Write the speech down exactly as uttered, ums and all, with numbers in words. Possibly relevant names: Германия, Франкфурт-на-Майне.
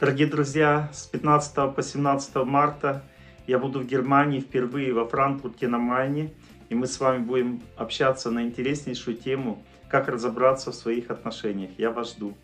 Дорогие друзья, с пятнадцатого по семнадцатое марта я буду в Германии, впервые во Франкфурте-на-Майне, и мы с вами будем общаться на интереснейшую тему, как разобраться в своих отношениях. Я вас жду.